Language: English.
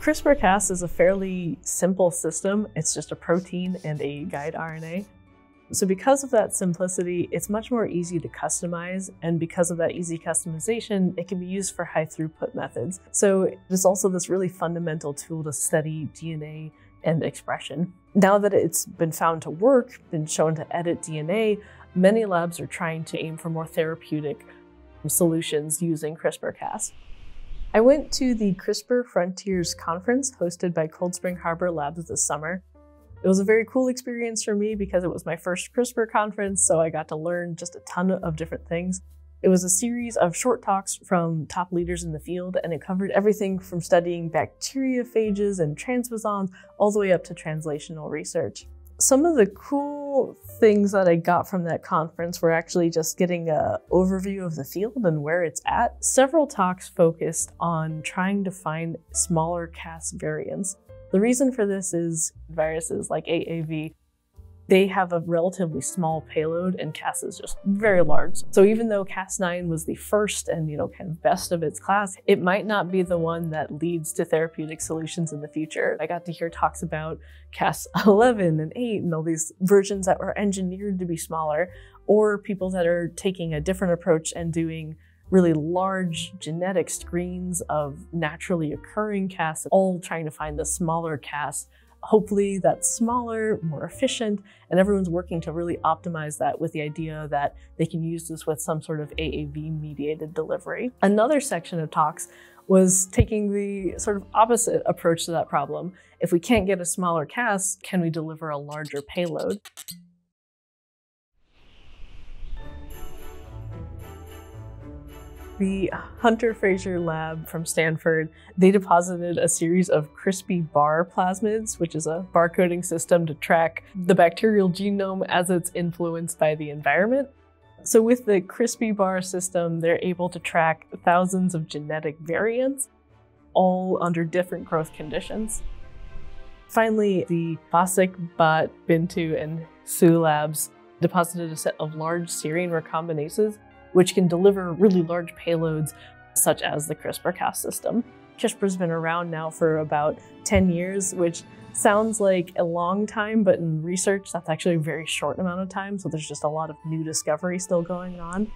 CRISPR-Cas is a fairly simple system. It's just a protein and a guide RNA. So because of that simplicity, it's much more easy to customize, and because of that easy customization, it can be used for high throughput methods. So it's also this really fundamental tool to study DNA and expression. Now that it's been found to work, been shown to edit DNA, many labs are trying to aim for more therapeutic solutions using CRISPR-Cas. I went to the CRISPR Frontiers Conference hosted by Cold Spring Harbor Labs this summer. It was a very cool experience for me because it was my first CRISPR conference, so I got to learn just a ton of different things. It was a series of short talks from top leaders in the field, and it covered everything from studying bacteriophages and transposons all the way up to translational research. Some of the cool things that I got from that conference were actually just getting an overview of the field and where it's at. Several talks focused on trying to find smaller Cas variants. The reason for this is viruses like AAV, they have a relatively small payload, and Cas is just very large. So even though Cas9 was the first and kind of best of its class, it might not be the one that leads to therapeutic solutions in the future. I got to hear talks about Cas11 and 8 and all these versions that were engineered to be smaller, or people that are taking a different approach and doing really large genetic screens of naturally occurring Cas, all trying to find the smaller Cas. Hopefully that's smaller, more efficient, and everyone's working to really optimize that with the idea that they can use this with some sort of AAV-mediated delivery. Another section of talks was taking the sort of opposite approach to that problem. If we can't get a smaller Cas, can we deliver a larger payload? The Hunter-Fraser Lab from Stanford, they deposited a series of CRISPR bar plasmids, which is a barcoding system to track the bacterial genome as it's influenced by the environment. So with the CRISPR bar system, they're able to track thousands of genetic variants, all under different growth conditions. Finally, the Fosic, Bot, Bintu, and Su labs deposited a set of large serine recombinases which can deliver really large payloads, such as the CRISPR-Cas system. CRISPR's been around now for about 10 years, which sounds like a long time, but in research, that's actually a very short amount of time, so there's just a lot of new discovery still going on.